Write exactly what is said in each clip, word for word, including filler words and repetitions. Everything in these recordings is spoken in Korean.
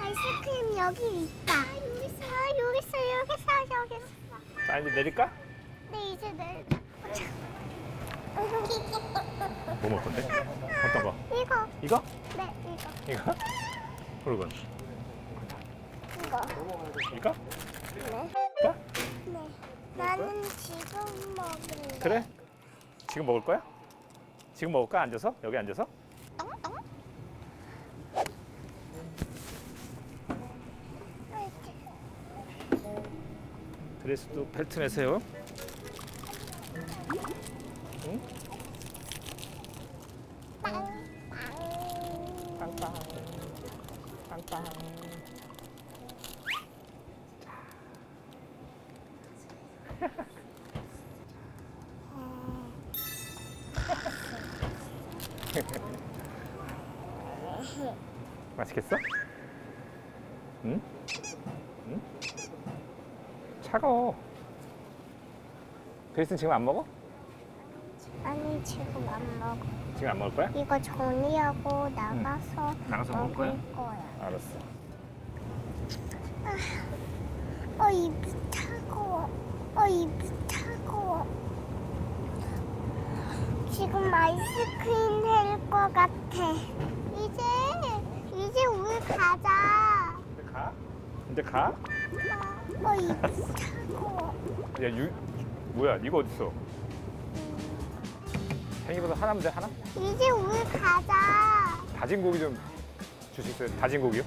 아이스크림 여기 있다. 아, 여기 있어, 여기 있어, 여기 있어, 여기 있어. 자, 이제 내릴까? 네, 이제 내릴까. 뭐 먹을 건데? 어떤 거? 이거. 이거? 네, 이거. 이거? 그러군. 이거. 이거? 네. 이거? 네. 나는 지금 먹을래. 그래? 지금 먹을 거야? 지금 먹을까? 앉아서? 여기 앉아서? 드레스도 벨트 매세요. 응? 빵빵 빵빵 빵빵. 맛있겠어? 응? 응? 차가워. 그리스는 지금 안 먹어? 아니, 지금 안 먹어. 지금 안 먹을 거야? 이거 정리하고 나가서, 응. 나가서 먹을 거야? 거야. 알았어. 아, 어, 입이 차가워. 어, 입이 차가워. 지금 아이스크림 해줄 것 같아. 이제, 이제 우리 가자. 이제 가? 이제 가? 어, 입이 차가워. 야, 유, 뭐야, 이거 어딨어? 생이버섯 하나면 돼, 하나? 이제 우리 가자. 다진 고기 좀 줄 수 있어요? 다진 고기요?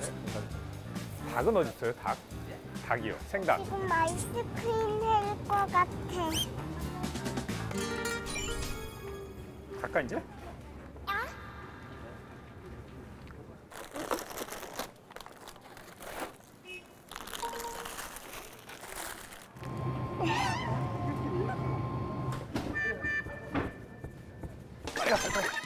네. 닭은 어디 있어요? 닭? 닭이요, 생닭. 지금 아이스크림 해줄 것 같아. 갈까, 이제? 야? 빨리 가, 빨리 가.